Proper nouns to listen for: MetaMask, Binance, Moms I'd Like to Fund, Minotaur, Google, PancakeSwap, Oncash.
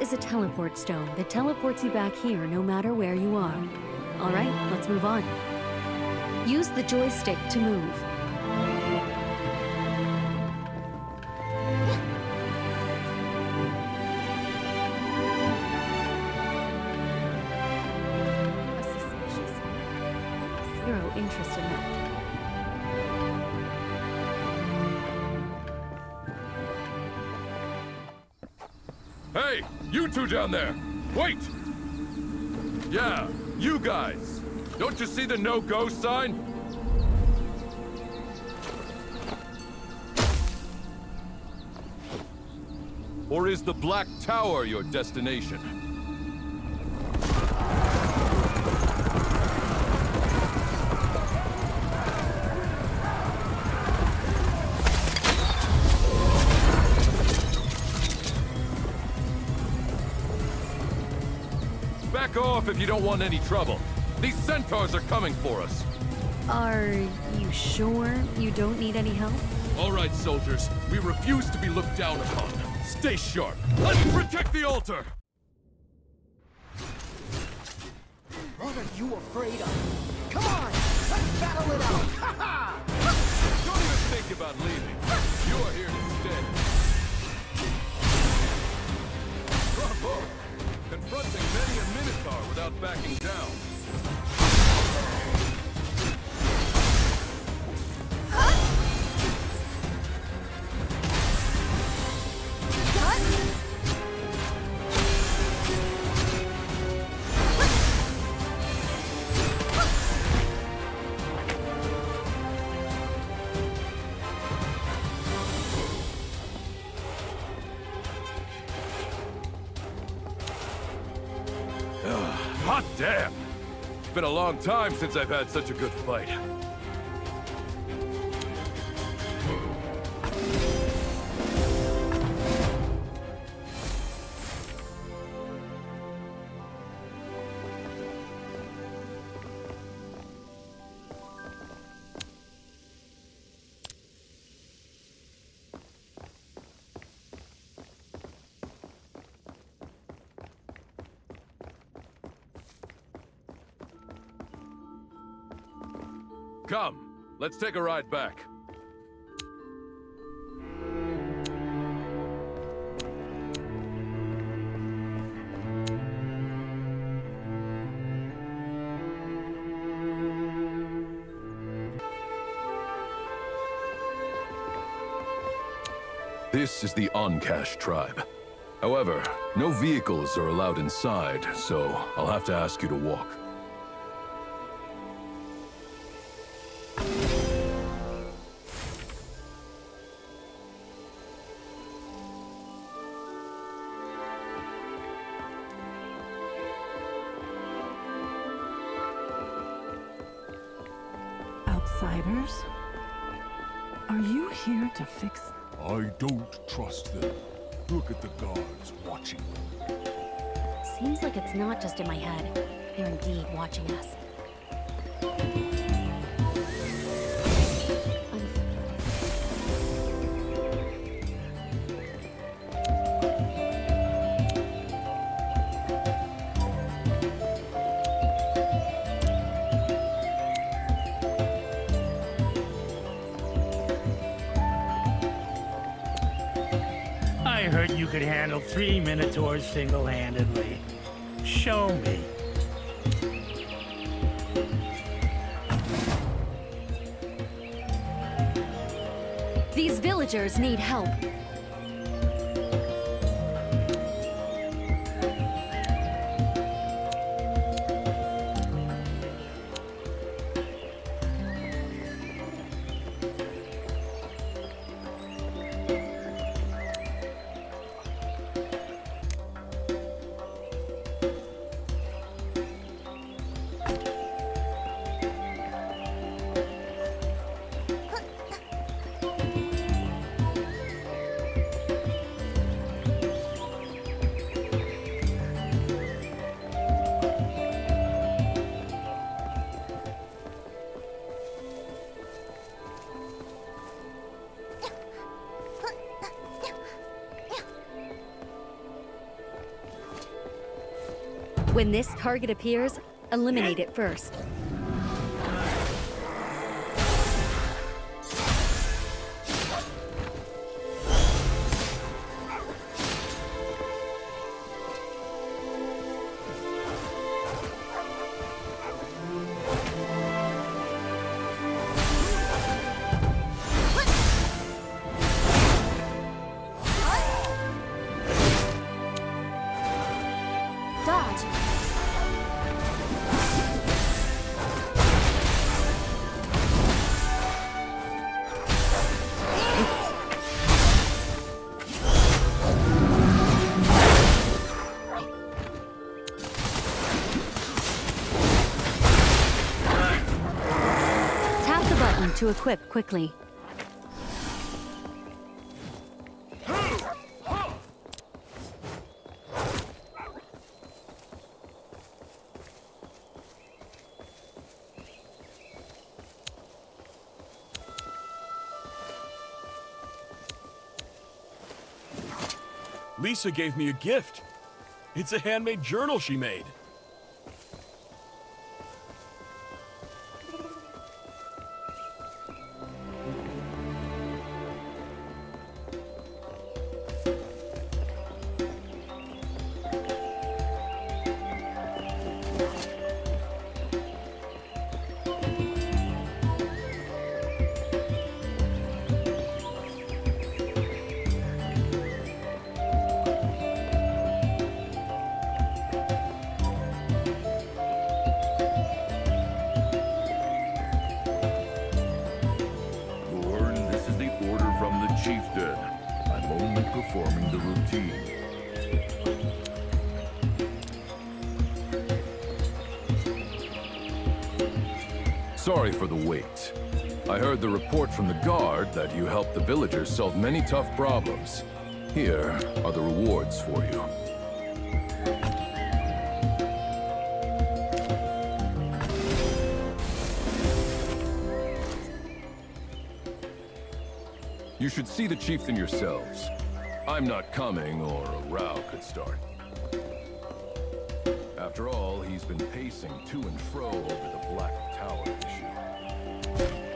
is a teleport stone that teleports you back here no matter where you are. All right, let's move on. Use the joystick to move. Zero interest in that. Hey, you two down there! Wait! Yeah, you guys! Don't you see the no-go sign? Or is the Black Tower your destination? Back off if you don't want any trouble. These centaurs are coming for us. Are you sure you don't need any help? All right, soldiers. We refuse to be looked down upon. Stay sharp. Let's protect the altar! What are you afraid of? Come on! Let's battle it out! Ha-ha! Don't even think about leaving. You are here to stay. Bravo! Confronting many a Minotaur without backing down. Hot damn! It's been a long time since I've had such a good fight. Come, let's take a ride back. This is the Oncash tribe. However, no vehicles are allowed inside, so I'll have to ask you to walk. Outsiders? Are you here to fix? I don't trust them. Look at the guards watching them. Seems like it's not just in my head. They're indeed watching us. I heard you could handle 3 Minotaurs single-handedly. Show me. These villagers need help. When this target appears, eliminate it first. To equip quickly. Lisa gave me a gift. It's a handmade journal she made. Sorry for the wait. I heard the report from the guard that you helped the villagers solve many tough problems. Here are the rewards for you. You should see the chieftain yourselves. I'm not coming, or a row could start. After all, he's been pacing to and fro over the Black Tower issue.